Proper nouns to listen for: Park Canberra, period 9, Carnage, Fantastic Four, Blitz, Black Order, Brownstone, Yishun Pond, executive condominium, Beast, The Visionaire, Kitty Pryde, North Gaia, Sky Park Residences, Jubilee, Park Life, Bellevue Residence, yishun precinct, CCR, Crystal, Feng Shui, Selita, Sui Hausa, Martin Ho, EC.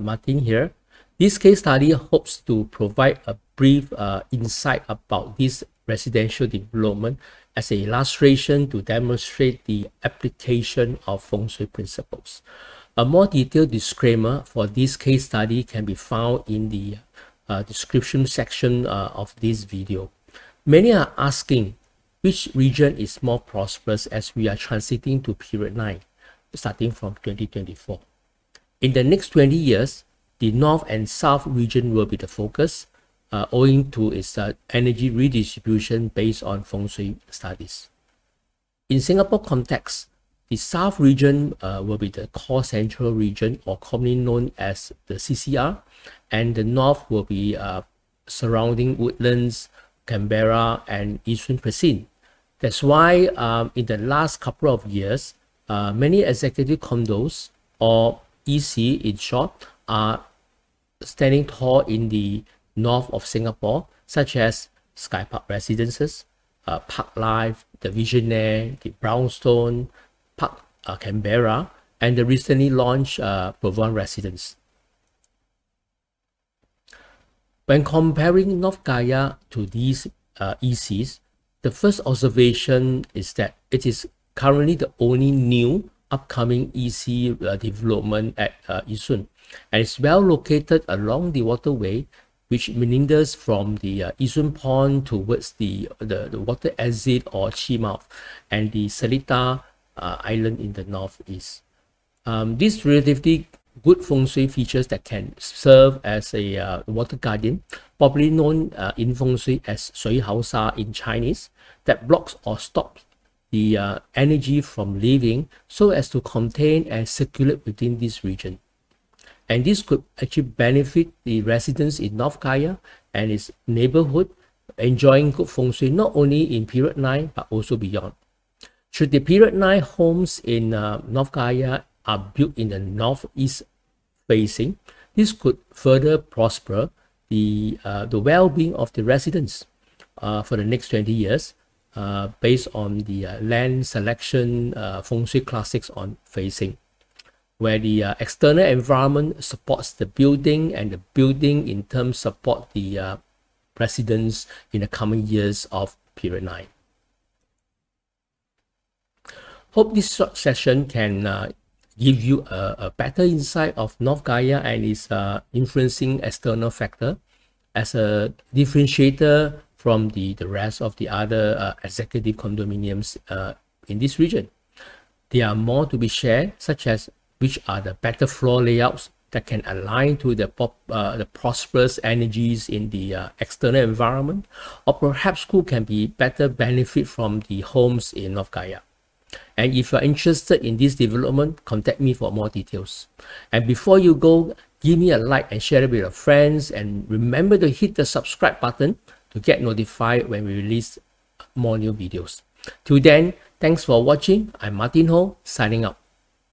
Martin here. This case study hopes to provide a brief insight about this residential development as an illustration to demonstrate the application of Feng Shui principles. A more detailed disclaimer for this case study can be found in the description section of this video. Many are asking which region is more prosperous as we are transiting to period 9, starting from 2024. In the next 20 years, the North and South region will be the focus, owing to its energy redistribution based on Feng Shui studies. In Singapore context, the South region will be the core central region, or commonly known as the CCR, and the North will be surrounding Woodlands, Canberra, and Yishun Precinct. That's why in the last couple of years, many executive condos, or EC in short, are standing tall in the north of Singapore, such as Sky Park Residences, Park Life, The Visionaire, the Brownstone, Park Canberra, and the recently launched Bellevue Residence. When comparing North Gaia to these ECs, the first observation is that it is currently the only new upcoming EC development at Yishun, and it's well located along the waterway, which meanders from the Yishun Pond towards the water exit or Chi Mouth and the Selita island in the northeast. These relatively good Feng Shui features that can serve as a water guardian, popularly known in Feng Shui as Sui Hausa in Chinese, that blocks or stops the energy from leaving so as to contain and circulate within this region. And this could actually benefit the residents in North Gaia and its neighborhood, enjoying good Feng Shui not only in period 9 but also beyond. Should the period 9 homes in North Gaia are built in the northeast facing, this could further prosper the well-being of the residents for the next 20 years based on the land selection Feng Shui classics on facing, where the external environment supports the building and the building in turn support the residents in the coming years of period 9. Hope this short session can give you a better insight of North Gaia and its influencing external factor as a differentiator from the rest of the other executive condominiums in this region. There are more to be shared, such as which are the better floor layouts that can align to the prosperous energies in the external environment, or perhaps who can be better benefit from the homes in North Gaia. And if you're interested in this development, contact me for more details. And before you go, give me a like and share it with your friends, and remember to hit the subscribe button to get notified when we release more new videos. Till then, thanks for watching. I'm Martin Ho, signing out.